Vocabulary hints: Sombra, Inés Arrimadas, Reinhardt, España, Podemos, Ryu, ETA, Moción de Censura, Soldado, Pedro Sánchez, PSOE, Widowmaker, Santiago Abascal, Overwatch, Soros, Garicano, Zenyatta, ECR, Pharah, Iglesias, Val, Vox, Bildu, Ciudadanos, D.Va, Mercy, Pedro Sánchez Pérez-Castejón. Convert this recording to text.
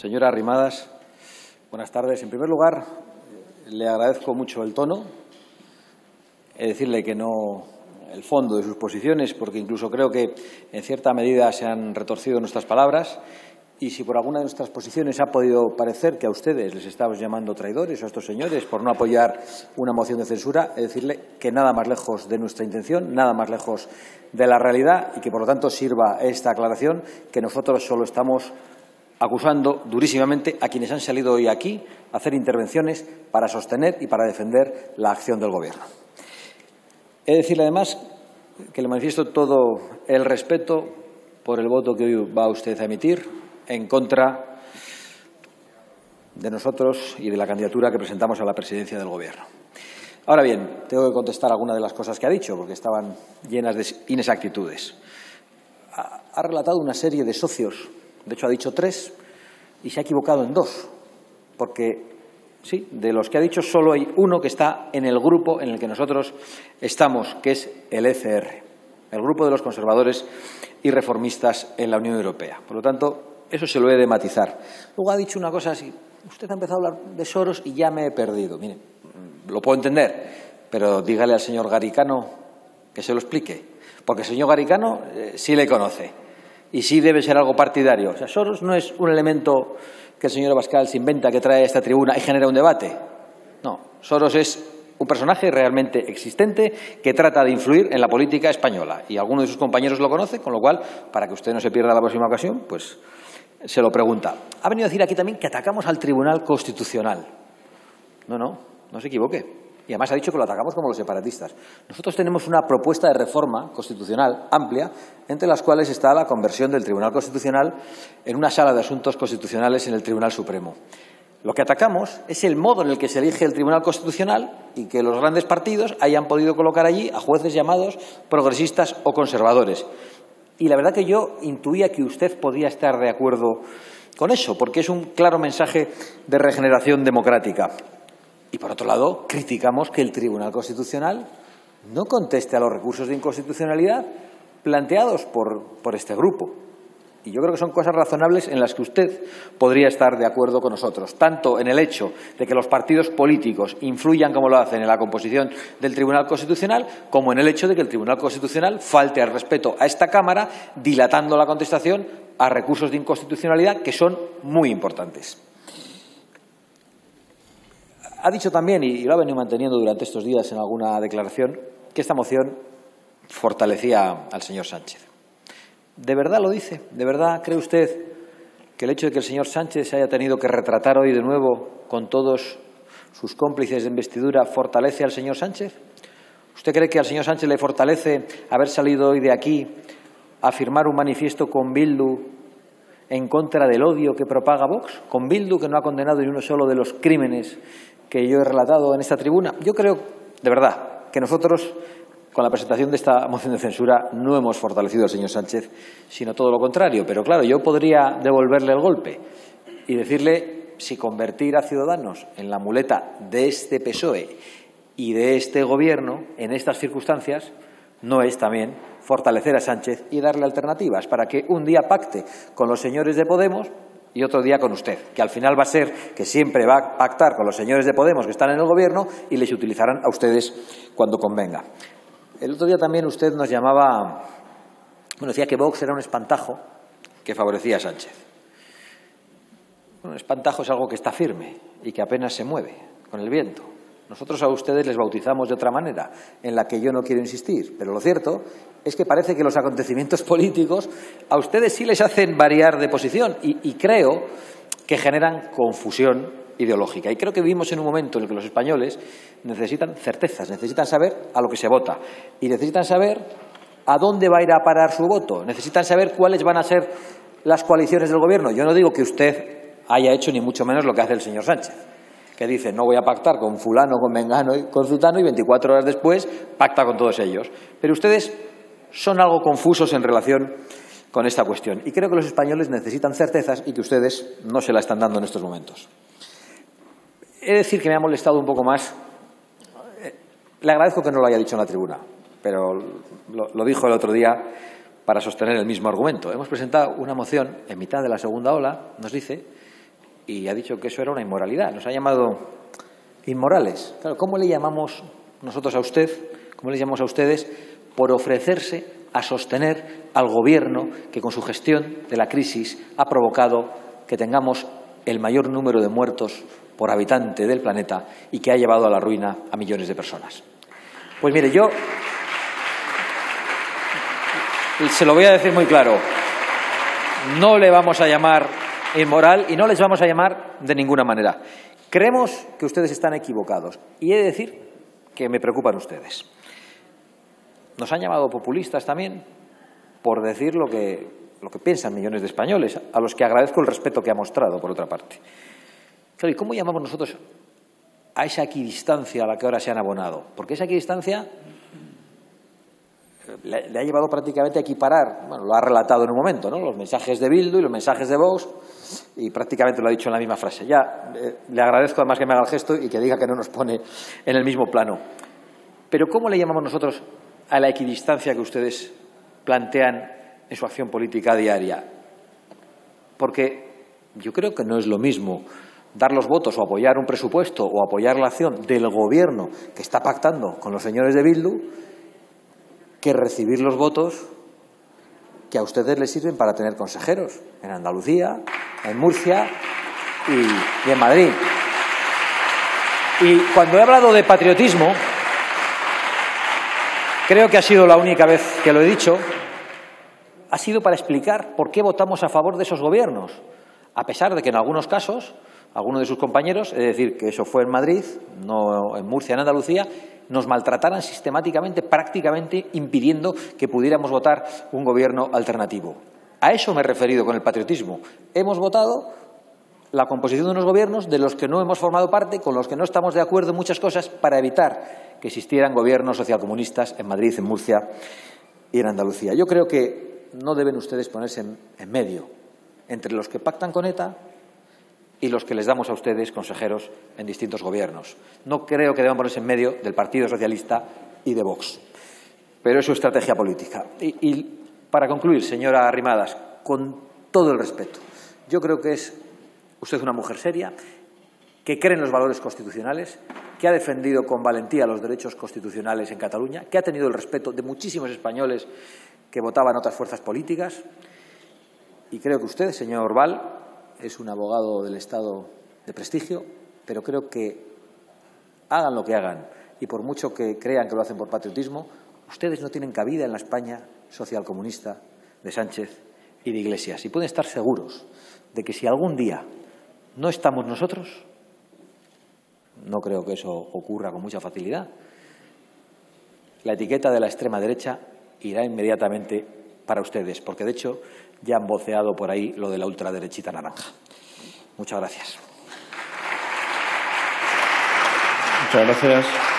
Señora Arrimadas, buenas tardes. En primer lugar, le agradezco mucho el tono. He de decirle que no el fondo de sus posiciones, porque incluso creo que en cierta medida se han retorcido nuestras palabras. Y si por alguna de nuestras posiciones ha podido parecer que a ustedes les estamos llamando traidores o a estos señores por no apoyar una moción de censura, es decirle que nada más lejos de nuestra intención, nada más lejos de la realidad y que por lo tanto sirva esta aclaración que nosotros solo estamos acusando durísimamente a quienes han salido hoy aquí a hacer intervenciones para sostener y para defender la acción del Gobierno. He de decirle además que le manifiesto todo el respeto por el voto que hoy va usted a emitir en contra de nosotros y de la candidatura que presentamos a la presidencia del Gobierno. Ahora bien, tengo que contestar algunas de las cosas que ha dicho, porque estaban llenas de inexactitudes. Ha relatado una serie de socios, de hecho ha dicho 3, y se ha equivocado en 2, porque sí, de los que ha dicho solo hay uno que está en el grupo en el que nosotros estamos, que es el ECR, el grupo de los conservadores y reformistas en la Unión Europea. Por lo tanto, eso se lo he de matizar. Luego ha dicho una cosa así. Usted ha empezado a hablar de Soros y ya me he perdido. Mire, lo puedo entender, pero dígale al señor Garicano que se lo explique. Porque el señor Garicano sí le conoce y sí debe ser algo partidario. O sea, Soros no es un elemento que el señor Abascal se inventa, que trae a esta tribuna y genera un debate. No, Soros es un personaje realmente existente que trata de influir en la política española. Y alguno de sus compañeros lo conoce, con lo cual, para que usted no se pierda la próxima ocasión, pues se lo pregunta. Ha venido a decir aquí también que atacamos al Tribunal Constitucional. No, no, no se equivoque. Y además ha dicho que lo atacamos como los separatistas. Nosotros tenemos una propuesta de reforma constitucional amplia, entre las cuales está la conversión del Tribunal Constitucional en una sala de asuntos constitucionales en el Tribunal Supremo. Lo que atacamos es el modo en el que se elige el Tribunal Constitucional y que los grandes partidos hayan podido colocar allí a jueces llamados progresistas o conservadores. Y la verdad que yo intuía que usted podía estar de acuerdo con eso, porque es un claro mensaje de regeneración democrática. Y, por otro lado, criticamos que el Tribunal Constitucional no conteste a los recursos de inconstitucionalidad planteados por este grupo. Y yo creo que son cosas razonables en las que usted podría estar de acuerdo con nosotros, tanto en el hecho de que los partidos políticos influyan como lo hacen en la composición del Tribunal Constitucional, como en el hecho de que el Tribunal Constitucional falte al respeto a esta Cámara, dilatando la contestación a recursos de inconstitucionalidad que son muy importantes. Ha dicho también, y lo ha venido manteniendo durante estos días en alguna declaración, que esta moción fortalecía al señor Sánchez. ¿De verdad lo dice? ¿De verdad cree usted que el hecho de que el señor Sánchez se haya tenido que retratar hoy de nuevo con todos sus cómplices de investidura fortalece al señor Sánchez? ¿Usted cree que al señor Sánchez le fortalece haber salido hoy de aquí a firmar un manifiesto con Bildu en contra del odio que propaga Vox? ¿Con Bildu, que no ha condenado ni uno solo de los crímenes que yo he relatado en esta tribuna? Yo creo, de verdad, que nosotros, con la presentación de esta moción de censura, no hemos fortalecido al señor Sánchez, sino todo lo contrario. Pero claro, yo podría devolverle el golpe y decirle si convertir a Ciudadanos en la muleta de este PSOE y de este Gobierno en estas circunstancias no es también fortalecer a Sánchez y darle alternativas para que un día pacte con los señores de Podemos y otro día con usted, que al final va a ser que siempre va a pactar con los señores de Podemos que están en el Gobierno y les utilizarán a ustedes cuando convenga. El otro día también usted nos llamaba, bueno, decía que Vox era un espantajo que favorecía a Sánchez. Bueno, un espantajo es algo que está firme y que apenas se mueve con el viento. Nosotros a ustedes les bautizamos de otra manera, en la que yo no quiero insistir. Pero lo cierto es que parece que los acontecimientos políticos a ustedes sí les hacen variar de posición y creo que generan confusión ideológica. Y creo que vivimos en un momento en el que los españoles necesitan certezas, necesitan saber a lo que se vota y necesitan saber a dónde va a ir a parar su voto, necesitan saber cuáles van a ser las coaliciones del Gobierno. Yo no digo que usted haya hecho ni mucho menos lo que hace el señor Sánchez, que dice no voy a pactar con fulano, con mengano y con zutano y 24 horas después pacta con todos ellos. Pero ustedes son algo confusos en relación con esta cuestión y creo que los españoles necesitan certezas y que ustedes no se la están dando en estos momentos. He de decir que me ha molestado un poco más. Le agradezco que no lo haya dicho en la tribuna, pero lo dijo el otro día para sostener el mismo argumento. Hemos presentado una moción en mitad de la segunda ola, nos dice, y ha dicho que eso era una inmoralidad. Nos ha llamado inmorales. Claro, ¿cómo le llamamos nosotros a usted, cómo le llamamos a ustedes por ofrecerse a sostener al Gobierno que con su gestión de la crisis ha provocado que tengamos el mayor número de muertos por habitante del planeta y que ha llevado a la ruina a millones de personas? Pues mire, yo se lo voy a decir muy claro. No le vamos a llamar inmoral y no les vamos a llamar de ninguna manera. Creemos que ustedes están equivocados y he de decir que me preocupan ustedes. Nos han llamado populistas también por decir lo que piensan millones de españoles, a los que agradezco el respeto que ha mostrado, por otra parte. Claro, ¿y cómo llamamos nosotros a esa equidistancia a la que ahora se han abonado? Porque esa equidistancia le ha llevado prácticamente a equiparar, bueno, lo ha relatado en un momento, ¿no?, los mensajes de Bildu y los mensajes de Vox, y prácticamente lo ha dicho en la misma frase. Ya le agradezco además que me haga el gesto y que diga que no nos pone en el mismo plano. Pero ¿cómo le llamamos nosotros a la equidistancia que ustedes plantean en su acción política diaria? Porque yo creo que no es lo mismo dar los votos o apoyar un presupuesto o apoyar la acción del Gobierno que está pactando con los señores de Bildu, que recibir los votos que a ustedes les sirven para tener consejeros en Andalucía, en Murcia y en Madrid. Y cuando he hablado de patriotismo, creo que ha sido la única vez que lo he dicho, ha sido para explicar por qué votamos a favor de esos gobiernos, a pesar de que en algunos casos, algunos de sus compañeros, es decir, que eso fue en Madrid, no en Murcia, en Andalucía, nos maltrataran sistemáticamente, prácticamente impidiendo que pudiéramos votar un gobierno alternativo. A eso me he referido con el patriotismo. Hemos votado la composición de unos gobiernos de los que no hemos formado parte, con los que no estamos de acuerdo en muchas cosas, para evitar que existieran gobiernos socialcomunistas en Madrid, en Murcia y en Andalucía. Yo creo que no deben ustedes ponerse en medio entre los que pactan con ETA y los que les damos a ustedes consejeros en distintos gobiernos. No creo que deban ponerse en medio del Partido Socialista y de Vox. Pero es su estrategia política. Y para concluir, señora Arrimadas, con todo el respeto, yo creo que es usted una mujer seria, que cree en los valores constitucionales, que ha defendido con valentía los derechos constitucionales en Cataluña, que ha tenido el respeto de muchísimos españoles que votaban otras fuerzas políticas. Y creo que usted, señor Val, es un abogado del Estado de prestigio, pero creo que hagan lo que hagan y por mucho que crean que lo hacen por patriotismo, ustedes no tienen cabida en la España socialcomunista de Sánchez y de Iglesias. Y pueden estar seguros de que si algún día no estamos nosotros, no creo que eso ocurra con mucha facilidad, la etiqueta de la extrema derecha irá inmediatamente para ustedes, porque de hecho ya han voceado por ahí lo de la ultraderechita naranja. Muchas gracias. Muchas gracias.